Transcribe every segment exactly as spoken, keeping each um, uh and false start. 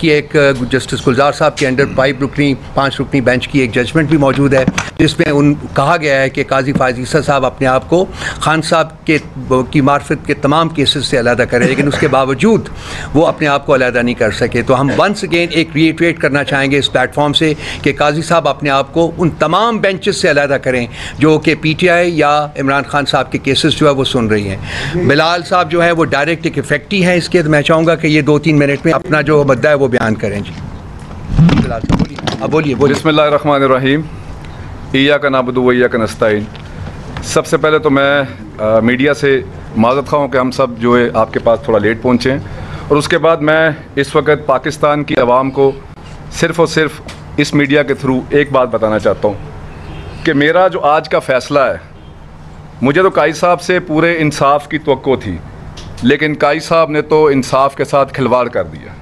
की एक जस्टिस गुलजार साहब के अंडर फाइव रुकनी पाँच रुकनी बेंच की एक जजमेंट भी मौजूद है जिसमें उन कहा गया है कि काजी फाइज़ साहब अपने आप को खान साहब के की मार्फत के तमाम केसेस से अलहदा करें, लेकिन उसके बावजूद वो अपने आप को अलहदा नहीं कर सके। तो हम वंस अगेन एक रिट्रेट करना चाहेंगे इस प्लेटफॉर्म से कि काजी साहब अपने आप को उन तमाम बेंचेस से अलहदा करें जो कि पी टी आई या इमरान खान साहब के केसेस जो है वो सुन रही हैं। बिलाल साहब जो है वो डायरेक्ट एक इफेक्टी हैं इसके, तो मैं चाहूँगा कि ये दो तीन मिनट में अपना जो मुद्दा है वो बयान करें। जी बिलाल साहब बोलिए। अब बोलिए। बिस्मिल्लाहिर्रहमानिर्रहीम, इय्याका नअबुदु व इय्याका नस्ताईन। सबसे पहले तो मैं आ, मीडिया से माजरत खाऊँ कि हम सब जो है आपके पास थोड़ा लेट पहुँचे, और उसके बाद मैं इस वक्त पाकिस्तान की आवाम को सिर्फ़ और सिर्फ इस मीडिया के थ्रू एक बात बताना चाहता हूँ कि मेरा जो आज का फ़ैसला है, मुझे तो काजी साहब से पूरे इंसाफ की तवक्को थी, लेकिन काजी साहब ने तो इंसाफ के साथ खिलवाड़ कर दिया।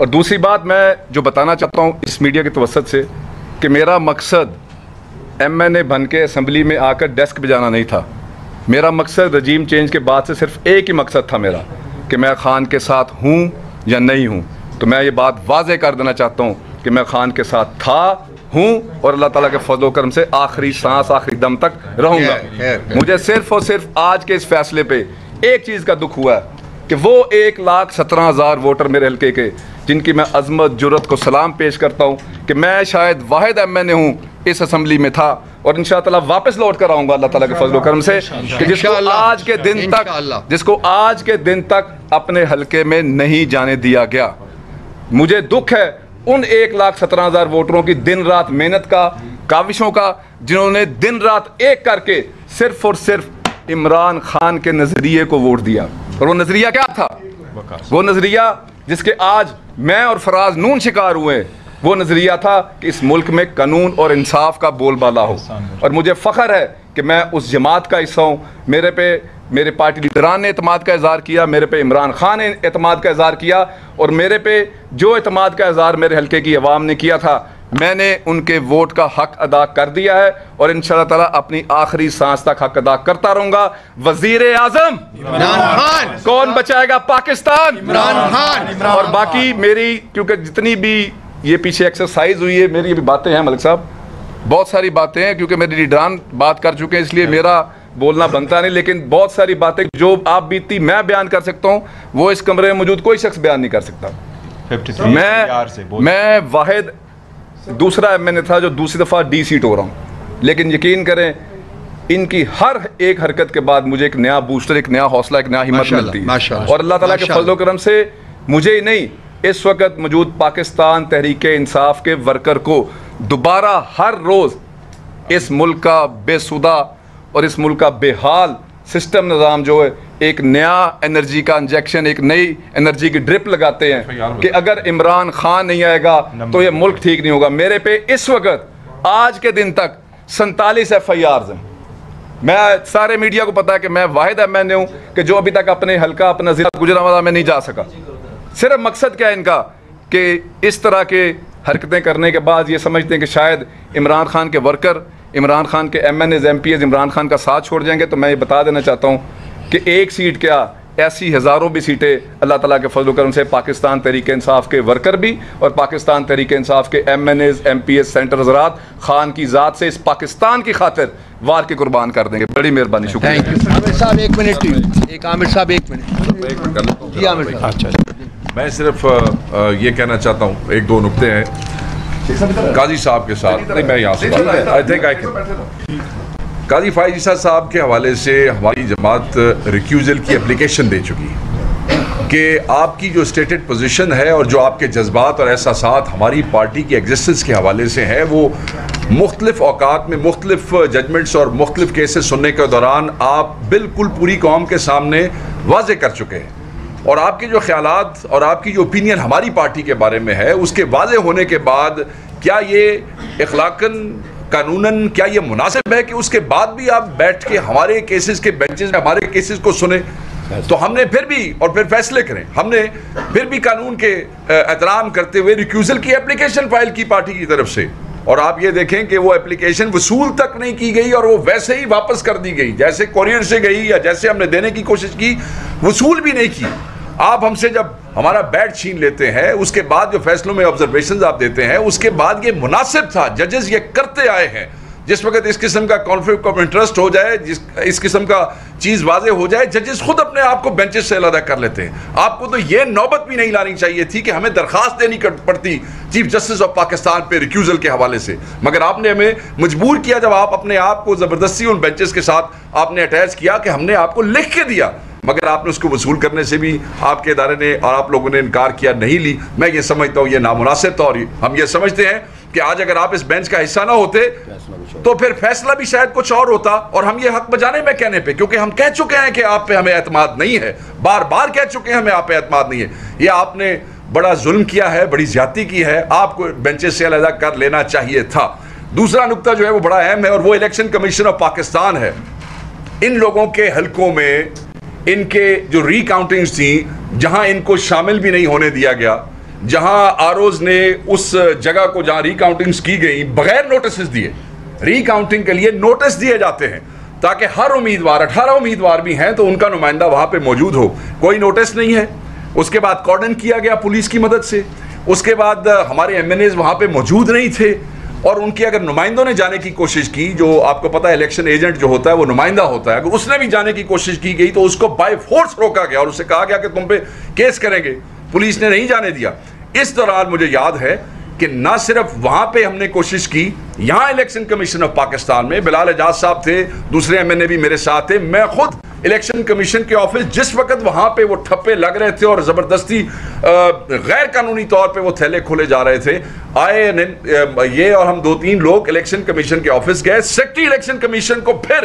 और दूसरी बात मैं जो बताना चाहता हूँ इस मीडिया के तवसत से कि मेरा मकसद एम एन ए बन के असम्बली में आकर डेस्क बजाना नहीं था। मेरा मकसद रजीम चेंज के बाद से सिर्फ एक ही मकसद था मेरा कि मैं खान के साथ हूँ या नहीं हूँ। तो मैं ये बात वाजे कर देना चाहता हूँ कि मैं खान के साथ था, हूँ और अल्लाह ताला के फजलो करम से आखिरी सांस आखिरी दम तक रहूँगा। मुझे सिर्फ और सिर्फ आज के इस फैसले पे एक चीज़ का दुख हुआ कि वो एक लाख सत्रह हज़ार वोटर मेरे हल्के के, जिनकी मैं अजमत जुरत को सलाम पेश करता हूँ कि मैं शायद वाहिद एम एन ए हूँ इस असम्बली में था, और इंशाअल्लाह वापस लौट कर आऊँगा अल्लाह ताला के फजल करम से कि जिसको आज के दिन तक जिसको आज के दिन तक अपने हलके में नहीं जाने दिया गया। मुझे दुख है उन एक लाख सत्रह हज़ार वोटरों की दिन रात मेहनत का, काविशों का, जिन्होंने दिन रात एक करके सिर्फ और सिर्फ इमरान खान के नज़रिए को वोट दिया। और वो नज़रिया क्या था? वो नज़रिया जिसके आज मैं और फराज नून शिकार हुए, वो नज़रिया था कि इस मुल्क में कानून और इंसाफ का बोलबाला हो। और मुझे फ़ख्र है कि मैं उस जमात का हिस्सा हूँ। मेरे पे मेरे पार्टी लीडरान ने एतमाद का इज़हार किया, मेरे पे इमरान खान ने एतमाद का इज़हार किया, और मेरे पे जो एतमाद का इज़हार मेरे हलके की आवाम ने किया था, मैंने उनके वोट का हक अदा कर दिया है, और इंशाअल्लाह ताला अपनी आखिरी सांस तक हक अदा करता रहूंगा। वजीर आजम इमरान खान, कौन बचाएगा पाकिस्तान? इमरान खान। और बाकी मेरी, क्योंकि जितनी भी ये पीछे एक्सरसाइज हुई है, मेरी भी बातें हैं मलिक साहब, बहुत सारी बातें हैं, क्योंकि मेरे लीडरान बात कर चुके हैं इसलिए मेरा बोलना बनता नहीं, लेकिन बहुत सारी बातें जो आप बीती मैं बयान कर सकता हूँ, वो इस कमरे में मौजूद कोई शख्स बयान नहीं कर सकता। मैं मैं वाहिद दूसरा एम एन ए था जो दूसरी दफ़ा डी सीट हो रहा हूँ, लेकिन यकीन करें इनकी हर एक हरकत के बाद मुझे एक नया बूस्टर, एक नया हौसला, एक नया हिम्मत मिलती है। और अल्लाह ताला के फजल करम से मुझे ही नहीं, इस वक्त मौजूद पाकिस्तान तहरीके इंसाफ के वर्कर को दोबारा हर रोज़ इस मुल्क का बेसुदा और इस मुल्क का बेहाल सिस्टम निज़ाम जो है, एक नया एनर्जी का इंजेक्शन, एक नई एनर्जी की ड्रिप लगाते हैं कि अगर इमरान खान नहीं आएगा तो ये मुल्क ठीक नहीं होगा। मेरे पे इस वक्त आज के दिन तक सैंतालीस एफ आई आर्स हैं। मैं सारे मीडिया को पता है कि मैं वाहिद एम एन ए हूँ कि जो अभी तक अपने हल्का, अपना ज़िला गुजरांवाला में नहीं जा सका। सिर्फ मकसद क्या है इनका कि इस तरह के हरकतें करने के बाद ये समझते हैं कि शायद इमरान खान के वर्कर, इमरान खान के M N As, M P As Imran Khan का साथ छोड़ जाएंगे। तो मैं ये बता देना चाहता हूँ कि एक सीट क्या, ऐसी हज़ारों भी सीटें अल्लाह ताला के फजल करम से पाकिस्तान तहरीके इंसाफ के वर्कर भी और पाकिस्तान तहरीके इंसाफ के M N As, M P As, senator हजरात खान की ज़ात से इस पाकिस्तान की खातिर वार के कुर्बान कर देंगे। बड़ी मेहरबानी, शुक्रिया। आमिर साहब एक मिनट, एक आमिर साहब एक मिनट। जी आमिर साहब। अच्छा, मैं सिर्फ ये कहना चाहता हूँ, एक दो नुक्ते हैं काजी साहब के साथ। नहीं, मैं यहाँ से आई थिंक आई कैन। काजी फाइज साहब के हवाले से हमारी जमात रिक्यूज़ल की एप्लीकेशन दे चुकी है कि आपकी जो स्टेटेड पोजीशन है और जो आपके जज्बात और एहसासात हमारी पार्टी की एग्जिस्टेंस के हवाले से हैं, वो मुख्तलिफ औकात में मुख्तलिफ जजमेंट्स और मुख्तलिफ केसेस सुनने के दौरान आप बिल्कुल पूरी कौम के सामने वाजे कर चुके हैं। और आपके जो ख्यालात और आपकी जो ओपिनियन हमारी पार्टी के बारे में है, उसके वाज़े होने के बाद क्या ये इखलाकन कानूनन क्या ये मुनासिब है कि उसके बाद भी आप बैठ के हमारे केसेस के बेंचेस में हमारे केसेस को सुने? तो हमने फिर भी और फिर फैसले करें, हमने फिर भी कानून के एहतराम करते हुए रिक्यूज़ल की एप्लीकेशन फाइल की पार्टी की तरफ से, और आप ये देखें कि वो एप्लीकेशन वसूल तक नहीं की गई और वो वैसे ही वापस कर दी गई, जैसे कोरियर से गई या जैसे हमने देने की कोशिश की, वसूल भी नहीं की। आप हमसे जब हमारा बैट छीन लेते हैं, उसके बाद जो फैसलों में ऑब्जर्वेशंस आप देते हैं, उसके बाद ये मुनासिब था, जजेस ये करते आए हैं। जिस वक्त इस किस्म का कॉन्फ्लिक्ट ऑफ इंटरेस्ट हो जाए, जिस इस किस्म का चीज़ वाजे हो जाए, जजेस खुद अपने आप को बेंचेस से अलग कर लेते हैं। आपको तो ये नौबत भी नहीं लानी चाहिए थी कि हमें दरख्वास्त देनी पड़ती चीफ जस्टिस ऑफ पाकिस्तान पे रिक्यूजल के हवाले से, मगर आपने हमें मजबूर किया जब आप अपने आप को ज़बरदस्ती उन बेंचेस के साथ आपने अटैच किया कि हमने आपको लिख के दिया, मगर आपने उसको वसूल करने से भी आपके इदारे ने और आप लोगों ने इनकार किया, नहीं ली। मैं ये समझता हूँ ये नामुनासिब था, और हम ये समझते हैं कि आज अगर आप इस बेंच का हिस्सा ना होते तो फिर फैसला भी शायद कुछ और होता। और हम ये हक बजाने में कहने पे, क्योंकि हम कह चुके हैं कि आप पे हमें एतमाद नहीं है, बार बार कह चुके हैं हमें आप पे एतमाद नहीं है। ये आपने बड़ा जुल्म किया है, बड़ी ज्यादती की है, आपको बेंचेस से अलग कर लेना चाहिए था। दूसरा नुकता जो है वो बड़ा अहम है, और वो इलेक्शन कमीशन ऑफ पाकिस्तान है। इन लोगों के हलकों में इनके जो रीकाउंटिंग्स थी, जहां इनको शामिल भी नहीं होने दिया गया, जहां आरोज ने उस जगह को जहां रीकाउंटिंग्स की गई बगैर नोटिस दिए, रीकाउंटिंग के लिए नोटिस दिए जाते हैं ताकि हर उम्मीदवार, अठारह उम्मीदवार भी हैं तो उनका नुमाइंदा वहां पे मौजूद हो, कोई नोटिस नहीं है। उसके बाद कॉर्डन किया गया पुलिस की मदद से, उसके बाद हमारे एम एन एज वहां पर मौजूद नहीं थे, और उनके अगर नुमाइंदों ने जाने की कोशिश की, जो आपको पता है इलेक्शन एजेंट जो होता है वो नुमाइंदा होता है, अगर उसने भी जाने की कोशिश की गई तो उसको बाय फोर्स रोका गया और उसे कहा गया कि तुम पे केस करेंगे, पुलिस ने नहीं जाने दिया। इस दौरान मुझे याद है कि ना सिर्फ वहां पे हमने कोशिश की, यहाँ इलेक्शन कमीशन ऑफ पाकिस्तान में बिलाल एजाज साहब थे, दूसरे एम एन ए भी मेरे साथ थे, मैं खुद इलेक्शन कमीशन के ऑफिस जिस वक्त वहां पे वो ठप्पे लग रहे थे और जबरदस्ती गैर कानूनी तौर पे वो थैले खोले जा रहे थे, आए ये और हम दो तीन लोग इलेक्शन कमीशन के ऑफिस गए, सेक्रेटरी इलेक्शन कमीशन को फिर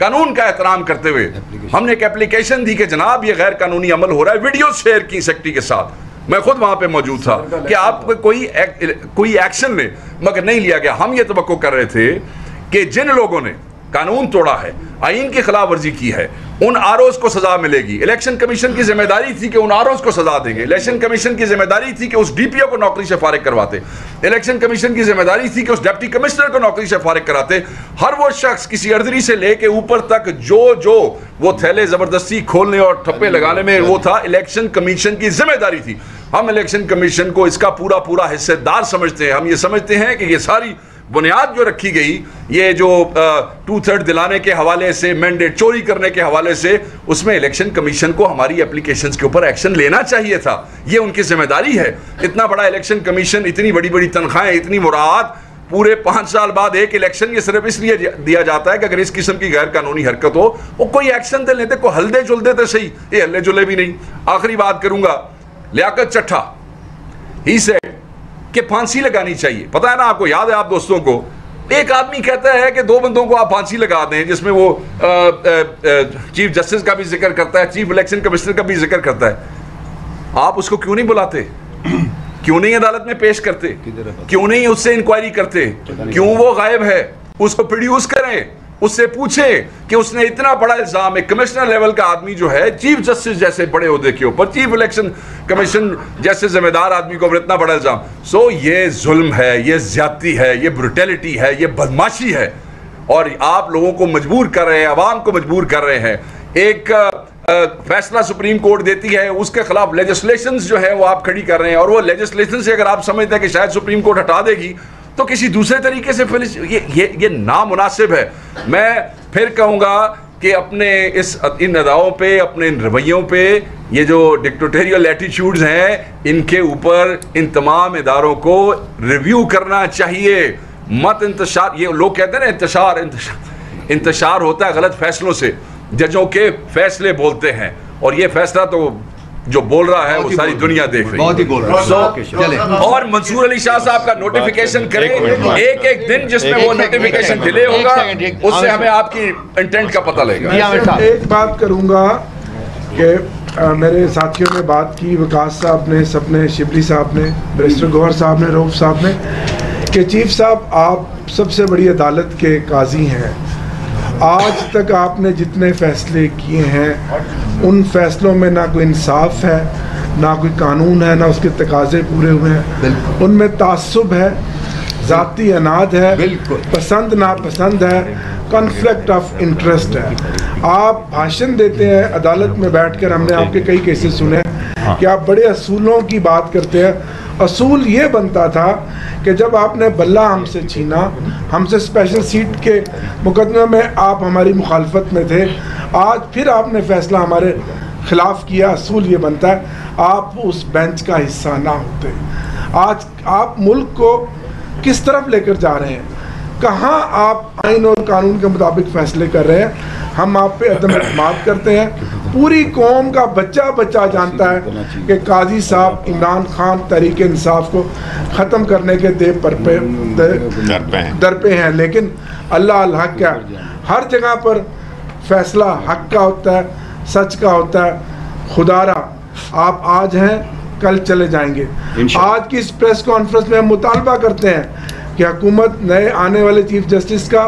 कानून का एहतराम करते हुए हमने एक एप्लीकेशन दी कि जनाब ये गैर कानूनी अमल हो रहा है, वीडियो शेयर की सेक्रेटरी के साथ, मैं खुद वहां पे मौजूद था कि आप कोई एक, कोई एक्शन लें, मगर नहीं लिया गया। हम ये तवक्को कर रहे थे कि जिन लोगों ने कानून तोड़ा है, आईन की खिलाफ वर्जी की है, उन आरोज को सजा मिलेगी। इलेक्शन कमीशन की जिम्मेदारी थी कि उन आरोज को सजा देंगे, इलेक्शन कमीशन की जिम्मेदारी थी कि उस डीपीओ को नौकरी से फारिग करवाते, इलेक्शन कमीशन की जिम्मेदारी थी कि उस डिप्टी कमिश्नर को नौकरी से फारिग कराते। हर वो शख्स किसी अर्दरी से लेके ऊपर तक जो जो वो थैले जबरदस्ती खोलने और ठप्पे लगाने में वो था, इलेक्शन कमीशन की जिम्मेदारी थी। हम इलेक्शन कमीशन को इसका पूरा पूरा हिस्सेदार समझते हैं। हम ये समझते हैं कि ये सारी बुनियाद जो रखी गई, ये जो टू थर्ड दिलाने के हवाले से, मैंडेट चोरी करने के हवाले से, उसमें इलेक्शन कमीशन को हमारी एप्लीकेशंस के ऊपर एक्शन लेना चाहिए था। ये उनकी जिम्मेदारी है। इतना बड़ा इलेक्शन कमीशन, इतनी बड़ी बड़ी तनख्वाहें, इतनी मुराद, पूरे पाँच साल बाद एक इलेक्शन, ये सिर्फ इसलिए दिया जाता है कि अगर इस किस्म की गैर कानूनी हरकत हो वो कोई एक्शन दे लेते, कोई हल्दे जुल्दे तो सही, ये हल्ले जुल्ले भी नहीं। आखिरी बात करूँगा, लियाकत चट्ठा ही से कि फांसी लगानी चाहिए। पता है ना, आपको याद है आप दोस्तों को, एक आदमी कहता है कि दो बंदों को आप फांसी लगा दें, जिसमें वो आ, आ, आ, चीफ जस्टिस का भी जिक्र करता है, चीफ इलेक्शन कमिश्नर का भी जिक्र करता है। आप उसको क्यों नहीं बुलाते? क्यों नहीं अदालत में पेश करते? क्यों नहीं उससे इंक्वायरी करते? क्यों वो गायब है? उसको प्रोड्यूस करें, उससे पूछें कि उसने इतना बड़ा इल्ज़ाम, एक कमिश्नर लेवल का आदमी जो है चीफ जस्टिस जैसे बड़े ओहदे के ऊपर, चीफ इलेक्शन कमीशन जैसे जिम्मेदार आदमी को इतना बड़ा इल्ज़ाम। सो ये जुल्म है, ये ज्यादती है, ये ब्रुटैलिटी है, ये बदमाशी है, और आप लोगों को मजबूर कर रहे हैं, आवाम को मजबूर कर रहे हैं। एक फैसला सुप्रीम कोर्ट देती है, उसके खिलाफ लेजिस्लेशन जो है वो आप खड़ी कर रहे हैं, और वो लेजिस्लेशन से अगर आप समझते हैं कि शायद सुप्रीम कोर्ट हटा देगी तो किसी दूसरे तरीके से फिर ये ये ये नामुनासिब है। मैं फिर कहूँगा कि अपने इस इन अदाओं पे, अपने इन रवैयों पे, ये जो डिक्टेटोरियल एटीट्यूड्स हैं, इनके ऊपर इन तमाम इदारों को रिव्यू करना चाहिए। मत इंतशार, ये लोग कहते हैं ना इंतशार, इंतशार इंतशार होता है गलत फैसलों से, जजों के फैसले बोलते हैं, और ये फैसला तो जो बोल रहा है वो सारी दुनिया देख रही है, बहुत ही बोल रहा है। और मंसूर अली शाह साहब का नोटिफिकेशन करें, एक एक दिन जिसमें वो नोटिफिकेशन डिले होगा, उससे हमें आपकी इंटेंट का पता लगेगा। एक बात करूंगा कि मेरे साथियों ने बात की, विकास साहब ने, सबने, शिबली साहब ने, बैरिस्टर गौहर साहब ने, रऊफ साहब ने, कि चीफ साहब आप सबसे बड़ी अदालत के काजी हैं। आज तक आपने जितने फैसले किए हैं उन फैसलों में ना कोई इंसाफ है, ना कोई कानून है, ना उसके तकाजे पूरे हुए हैं, उनमें तासुब है, ज़ाती अनाद है, पसंद नापसंद है, कॉन्फ्लिक्ट ऑफ इंटरेस्ट है। आप भाषण देते हैं अदालत में बैठकर, हमने आपके कई केसेस सुने हैं, हाँ। कि आप बड़े असूलों की बात करते हैं। असूल ये बनता था कि जब आपने बल्ला हमसे छीना, हमसे स्पेशल सीट के मुकदमे में आप हमारी मुखालफत में थे, आज फिर आपने फैसला हमारे खिलाफ किया। असूल ये बनता है आप उस बेंच का हिस्सा ना होते। आज आप मुल्क को किस तरफ लेकर जा रहे हैं, कहाँ आप आइन और कानून के मुताबिक फैसले कर रहे हैं। हम आप पे अदम एतमाद करते हैं। पूरी कौम का बच्चा बच्चा जानता है कि काजी साहब इमरान खान तहरीक इंसाफ को ख़त्म करने के देव पर पे दर पे हैं, लेकिन अल्लाह हक है। हर जगह पर फैसला हक का होता है, सच का होता है। खुदारा आप आज हैं, कल चले जाएंगे। आज की इस प्रेस कॉन्फ्रेंस में हम मुतालबा करते हैं कि हुकूमत नए आने वाले चीफ जस्टिस का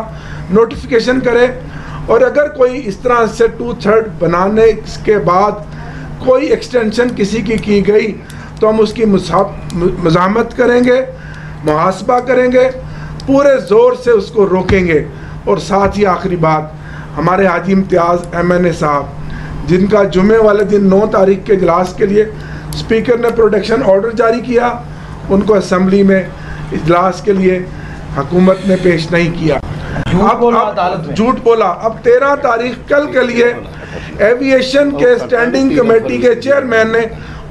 नोटिफिकेशन करे, और अगर कोई इस तरह से टू थर्ड बनाने के बाद कोई एक्सटेंशन किसी की की गई तो हम उसकी मज़ाहमत करेंगे, मुहासबा करेंगे, पूरे ज़ोर से उसको रोकेंगे। और साथ ही आखिरी बात, हमारे हाजी इम्तियाज़ एम एन ए साहब जिनका जुमे वाले दिन नौ तारीख के इजलास के लिए स्पीकर ने प्रोटेक्शन ऑर्डर जारी किया, उनको असम्बली में इजलास के लिए हुकूमत ने पेश नहीं किया, झूठ बोला। अब तेरह तारीख कल के लिए एविएशन के स्टैंडिंग कमेटी के चेयरमैन ने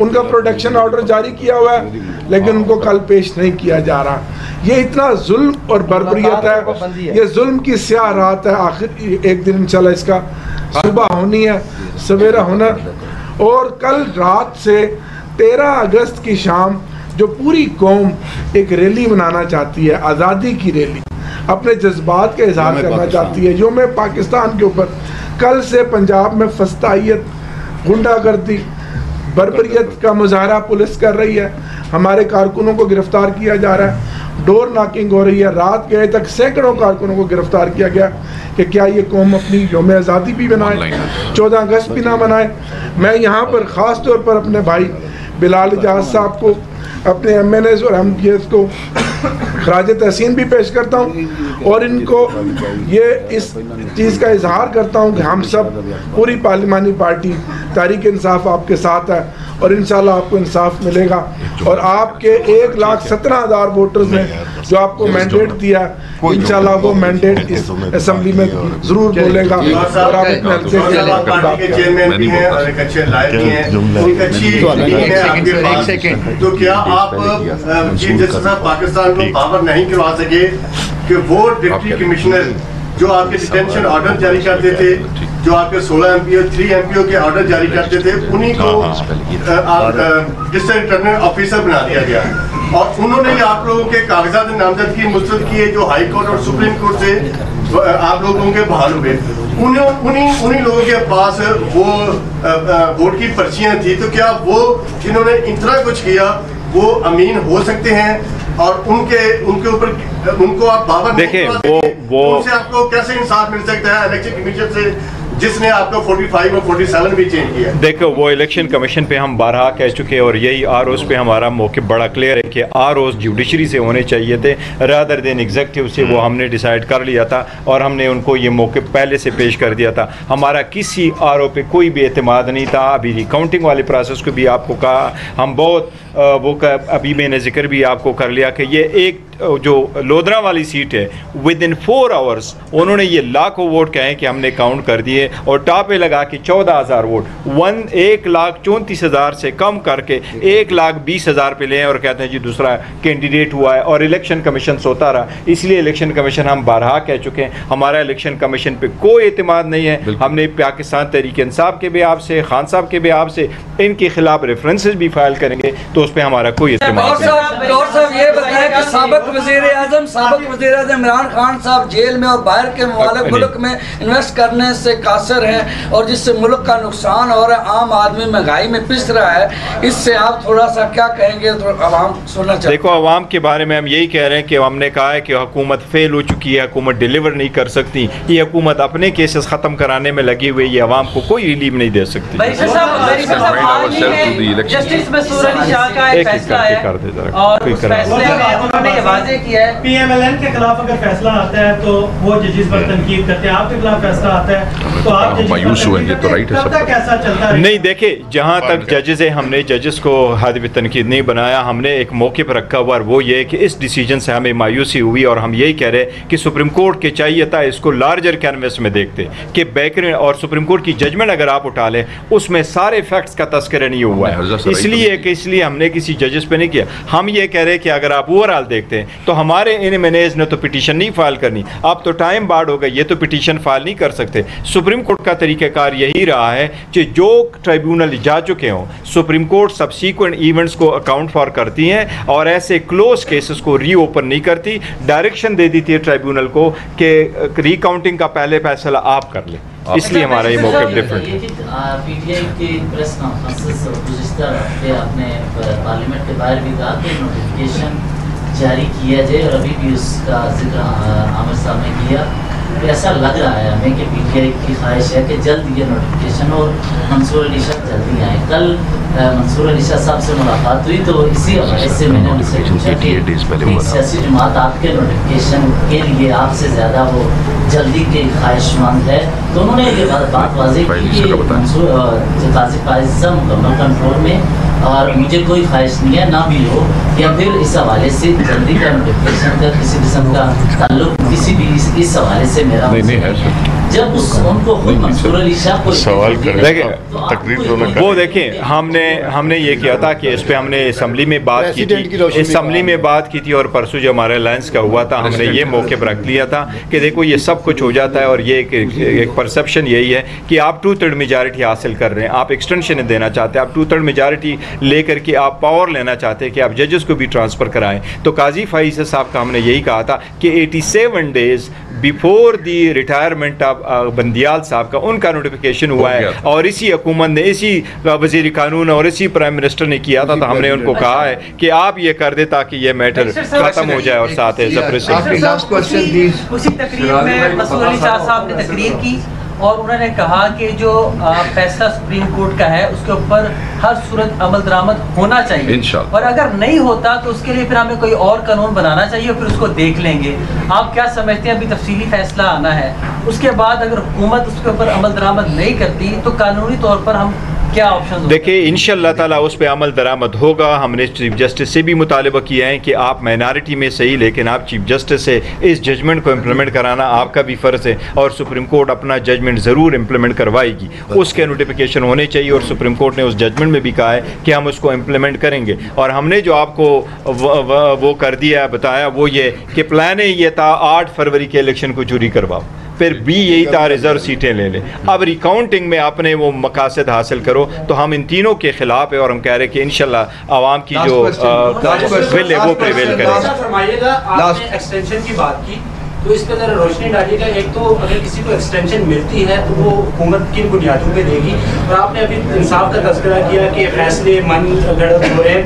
उनका प्रोटेक्शन ऑर्डर जारी किया हुआ है, लेकिन उनको कल पेश नहीं किया जा रहा। ये इतना जुल्म और बर्बरियत है, ये जुल्म की स्याह रात है। आखिर एक दिन इंशाल्लाह इसका सुबह होनी है, सवेरा होना। और कल रात से तेरह अगस्त की शाम जो पूरी कौम एक रैली मनाना चाहती है, आज़ादी की रैली, अपने जज्बात का इजहार करना चाहती है योम पाकिस्तान के ऊपर, कल से पंजाब में फस्ताइयत, गुंडागर्दी, बर्बरियत का मुजाहरा पुलिस कर रही है। हमारे कारकुनों को गिरफ्तार किया जा रहा है, डोर नाकिंग हो रही है। रात गए तक सैकड़ों कारकुनों को गिरफ्तार किया गया कि क्या ये कौम अपनी योम आज़ादी भी मनाए, चौदह अगस्त भी ना मनाए। मैं यहाँ पर ख़ास तौर पर अपने भाई बिलाल अजहर साहब को, अपने एम एन एज़ और एम डी एस को खराज तहसीन भी पेश करता हूँ, और इनको ये इस चीज़ का इजहार करता हूँ कि हम सब पूरी पार्लिमानी पार्टी तहरीक इंसाफ आपके साथ है, और इंशाल्लाह आपको इंसाफ मिलेगा। और आपके एक लाख सत्रह हज़ार वोटर्स ने जो आपको मैंडेट दिया, इंशाल्लाह वो मैंडेट इस असम्बली में ज़रूर बोलेगा। और आप इतने क्या आप चीफ जस्टिस ऑफ पाकिस्तान को पावर नहीं करवा सके कि वो डिप्टी कमिश्नर जो आपके डिटेंशन ऑर्डर जारी करते थे, जो आपके सोलह M P O three M P O के ऑर्डर जारी करते थे, उन्हीं को आप डिस्ट्रिक्ट रिटर्निंग ऑफिसर बना दिया गया, और उन्होंने आप लोगों के कागजात नामजदगी मुस्तरद किए जो हाई कोर्ट और सुप्रीम कोर्ट से आप लोगों के बहाल हुए। उन्हीं उन्हीं लोगों के पास वो वोट की पर्चियाँ थी, तो क्या वो जिन्होंने इतना कुछ किया वो अमीन हो सकते हैं, और उनके उनके ऊपर उनको आप पावर देखें, वो वो उनसे आपको कैसे इंसाफ मिल सकता है इलेक्शन कमीशन से जिसने आपको पैंतालीस और सैंतालीस भी चेंज किया? देखो, वो इलेक्शन कमीशन पे हम बारहा कह चुके हैं, और यही आर ओज़ पे हमारा मौके बड़ा क्लियर है कि आर ओज़ जुडिशरी से होने चाहिए थे रादर देन एग्जेक्टिव से। वो हमने डिसाइड कर लिया था और हमने उनको ये मौके पहले से पेश कर दिया था। हमारा किसी आर ओ पे कोई भी एतमाद नहीं था। अभी रिकाउंटिंग वाले प्रोसेस को भी आपको कहा, हम बहुत वो अभी मैंने जिक्र भी आपको कर लिया कि ये एक जो लोधरा वाली सीट है, विद इन फोर आवर्स उन्होंने ये लाखों वोट कहे कि हमने काउंट कर दिए, और टापे लगा के चौदह हज़ार वोट वन एक लाख चौंतीस हज़ार से कम करके एक लाख बीस हज़ार पे लें और कहते हैं जी दूसरा कैंडिडेट हुआ है, और इलेक्शन कमीशन सोता रहा। इसलिए इलेक्शन कमीशन हम बारहा कह चुके हैं, हमारा इलेक्शन कमीशन पे कोई एतमाद नहीं है। हमने पाकिस्तान तहरीक इंसाफ के भी आपसे, खान साहब के भी आपसे, इनके खिलाफ रेफरेंसेज भी फाइल करेंगे, तो उस पर हमारा कोई एतमाद नहीं। वज़ीरे आज़म, साबिक़ वज़ीरे आज़म इमरान खान साहब जेल में और बाहर के मुवालक मुल्क में इन्वेस्ट करने से कासर हैं, और जिससे मुल्क का नुकसान हो रहा है, आम आदमी महंगाई में पिस रहा है। इससे आप थोड़ा सा क्या कहेंगे? तो आवाम सुनना चाहिए। देखो, आवाम के बारे में हम यही कह रहे हैं कि हमने कहा है कि हुकूमत फेल हो चुकी है, हुकूमत डिलीवर नहीं कर सकती, ये हुकूमत अपने केसेस ख़त्म कराने में लगी हुई, ये आवाम को कोई रिलीफ नहीं दे सकती। जस्टिस मंसूर अली शाह का एक फैसला है, और उन्होंने ये वाज़े किया है पीएमएलएन के खिलाफ अगर फैसला आता है तो वो जजेस पर तनकीद करते हैं, आपके खिलाफ फैसला आता है तो आप मायूस हुए, ये तो राइट है। सब कैसा चलता है? नहीं देखे, जहाँ तक जजेस है हमने जजेस को हद में तनकीद नहीं बनाया, हमने एक मौके पर रखा हुआ और वो ये कि इस डिसीजन से हमें मायूसी हुई और हम यही कह रहे हैं कि सुप्रीम कोर्ट के चाहिए था इसको लार्जर कैनवस में देखते कि बैकग्राउंड और सुप्रीम कोर्ट की जजमेंट अगर आप उठा लें उसमें सारे फैक्ट्स का तस्करा नहीं हुआ है, इसलिए इसलिए हमने किसी जजेस पे नहीं किया। हम ये कह रहे हैं कि अगर आप ओवरऑल देखते हैं तो हमारे इन मैनेज ने तो पिटीशन नहीं फाइल करनी, आप तो टाइम बाढ़ हो गए, ये तो पिटीशन फाइल नहीं कर सकते। सुप्रीम कोर्ट का तरीक़ाकार यही रहा है कि जो ट्रिब्यूनल जा चुके हों सुप्रीम कोर्ट सबसीक्वेंट इवेंट्स को अकाउंट फॉर करती हैं और ऐसे क्लोज केसेस को रीओपन नहीं करती, डायरेक्शन दे देती है ट्रिब्यूनल को कि रिकाउंटिंग का पहले फैसला आप कर लें, इसलिए हमारा ये मौका डिफरेंट है। पीटीआई के प्रेस कॉन्फ्रेंस से गुज़श्ता हफ्ते आपने पार्लियामेंट के बाहर भी कहा कि नोटिफिकेशन जारी किया जाए और अभी भी उसका जिक्र आमिर साहब ने किया, तो ऐसा लग रहा है हमें कि पीटीआई की ख्वाहिश है कि जल्द ये नोटिफिकेशन और मंसूर अली शाह जल्दी आए। कल मंसूर अली शाह साहब से मुलाकात हुई तो इसी हवाले से मैंने उनसे पूछा कि सियासी जमात आपके नोटिफिकेशन के लिए आपसे ज़्यादा वो जल्दी के ख्वाहिशमंद है, तो उन्होंने ये बात वाज़े की कि काज़ी फ़ैज़ साहब मुकम्मल कंट्रोल में और मुझे कोई ख्वाहिश नहीं है ना भी हो, या फिर इस हवाले से जल्दी का नोटिफिकेशन का किसी किस्म का ताल्लुक किसी भी इस हवाले से मेरा नहीं है। जब उस उनको खुद मंसूर अली शाह को सवाल करें, वो देखें हमने हमने ये किया था कि इस पर हमने असम्बली में बात की थी, असम्बली में बात की थी और परसों जो हमारा अलायंस का हुआ था हमने ये मौके पर रख लिया था कि देखो ये सब कुछ हो जाता है और ये एक परसेप्शन यही है कि आप टू थर्ड मेजॉरिटी हासिल कर रहे हैं, आप एक्सटेंशन देना चाहते हैं, आप टू थर्ड मेजॉरिटी लेकर के आप पावर लेना चाहते हैं कि आप जजेस को भी ट्रांसफ़र कराएं। तो काजी फ़ैज़ साहब का हमने यही कहा था कि सत्तासी days before the retirement of Bandial साहब का उनका नोटिफिकेशन हुआ है और इसी हुकूमत ने इसी वज़ीर कानून और इसी प्राइम मिनिस्टर ने किया था, तो हमने उनको कहा है कि आप ये कर दे ताकि ये मैटर ख़त्म हो जाए। और साथ ही उसी तकरीर में मंसूर अली शाह साहब ने तकरीर की और उन्होंने कहा कि जो फैसला सुप्रीम कोर्ट का है उसके ऊपर हर सूरत अमल दरामद होना चाहिए और अगर नहीं होता तो उसके लिए फिर हमें कोई और कानून बनाना चाहिए और फिर उसको देख लेंगे। आप क्या समझते हैं? अभी तफसीली फैसला आना है, उसके बाद अगर हुकूमत उसके ऊपर अमल दरामद नहीं करती तो कानूनी तौर पर हम क्या ऑप्शन? देखिए इंशाअल्लाह ताला उस पर अमल दरामद होगा। हमने चीफ जस्टिस से भी मुतालबा किया है कि आप माइनॉरिटी में सही लेकिन आप चीफ जस्टिस से इस जजमेंट को इम्प्लीमेंट कराना आपका भी फ़र्ज़ है और सुप्रीम कोर्ट अपना जजमेंट ज़रूर इम्प्लीमेंट करवाएगी, उसके नोटिफिकेशन होने चाहिए और सुप्रीम कोर्ट ने उस जजमेंट में भी कहा है कि हम उसको इम्प्लीमेंट करेंगे। और हमने जो आपको व, व, वो कर दिया बताया वो ये कि प्लान ये था आठ फरवरी के इलेक्शन को जूरी करवाओ, फिर बी यही था रिजर्व सीटें ले लें, अब रिकाउंटिंग में आपने वो मकासद हासिल करो। तो हम इन तीनों के खिलाफ है और हम कह रहे हैं कि इंशाल्लाह आवाम की जो विल है वो प्रिवेल करेगी। तो इस पे जरा रोशनी डालिएगा। एक तो अगर किसी को एक्सटेंशन मिलती है तो वो हुकूमत किन बुनियादों पे देगी, और आपने अभी इंसाफ का तस्करा किया कि फैसले मन गड़बड़ हो रहे हैं,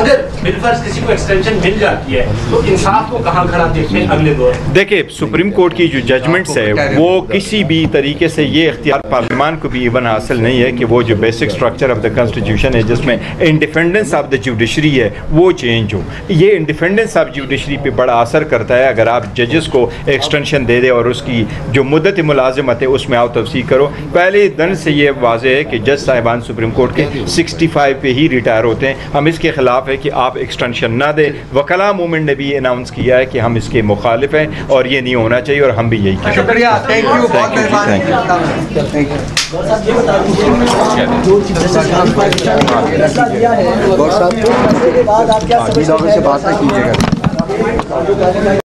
अगर बिलफर्ज किसी को एक्सटेंशन मिल जाती है तो इंसाफ को कहाँ खड़ा देखते हैं अगले दौर? देखिए सुप्रीम कोर्ट की जो जजमेंट्स है वो किसी भी तरीके से ये इख्तियार पार्लियामान को भी इवन हासिल नहीं है कि वो जो basic structure of the constitution है जिसमें इंडिपेंडेंस ऑफ द जुडिशरी है वो चेंज हो, ये इंडिपेंडेंस ऑफ जुडिशरी पे बड़ा असर करता है। अगर आप जजेस को एक्सटेंशन दे दे और उसकी जो मुद्दत मुलाजमत है उसमें आओ तफसीर करो। पहले दिन से ये वाजह है कि जज साहिबान सुप्रीम कोर्ट के पैंसठ पे ही रिटायर होते हैं, हम इसके खिलाफ है कि आप एक्सटेंशन ना दें। वकला मूवमेंट ने भी अनाउंस किया है कि हम इसके मुखालिफ हैं और ये नहीं होना चाहिए और हम भी यही करेंगे।